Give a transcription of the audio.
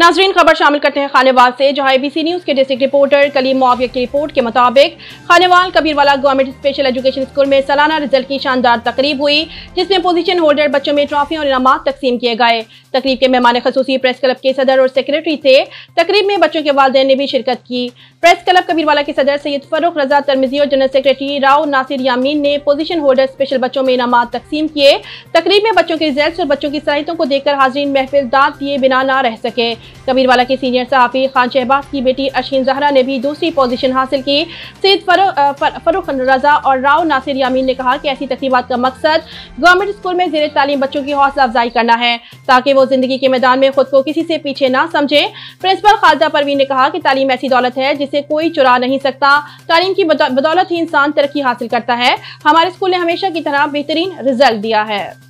नाजरीन खबर शामिल करते हैं खानेवाल से, जहां ABC न्यूज़ के डिस्ट्रिक्ट रिपोर्टर कली मोआव की रिपोर्ट के मुताबिक Khanewal Kabirwala government special education school में सालाना रिजल्ट की शानदार तकरीब हुई, जिसमें पोजीशन होल्डर बच्चों में ट्रॉफियां और इनामात तकसीम किए गए। तकरीब के मेहमान खसूसी प्रेस क्लब के सदर और सेक्रेटरी थे। तकरीब में बच्चों के वालिदैन ने भी शिरकत की। प्रेस क्लब कबीरवाला के सदर सैयद फरुख रजा तरमिजी और जनरल सेक्रेटरी राव नासिर यामीन ने पोजीशन होल्डर स्पेशल बच्चों में इनामात तकसीम किए। तकरीब में बच्चों के रिजल्ट और बच्चों की सलाहियतों को देखकर हाजरीन महफिल दाद दिए बिना ना रह सके। कबीरवाला के सीनियर सहाफ़ी खान शहबाज की बेटी अशीन जहरा ने भी दूसरी पोजीशन हासिल की। सैयद फरुख रजा और राव नासिर यामीन ने कहा कि ऐसी तकरीबात का मकसद गवर्नमेंट स्कूल में ज़ेरे तालीम बच्चों की हौसला अफजाई करना है, ताकि वो ज़िंदगी के मैदान में खुद को किसी से पीछे ना समझें। प्रिंसिपल खालदा परवीन ने कहा कि तालीम ऐसी दौलत है जिसे कोई चुरा नहीं सकता। तालीम की बदौलत ही इंसान तरक्की हासिल करता है। हमारे स्कूल ने हमेशा की तरह बेहतरीन रिजल्ट दिया है।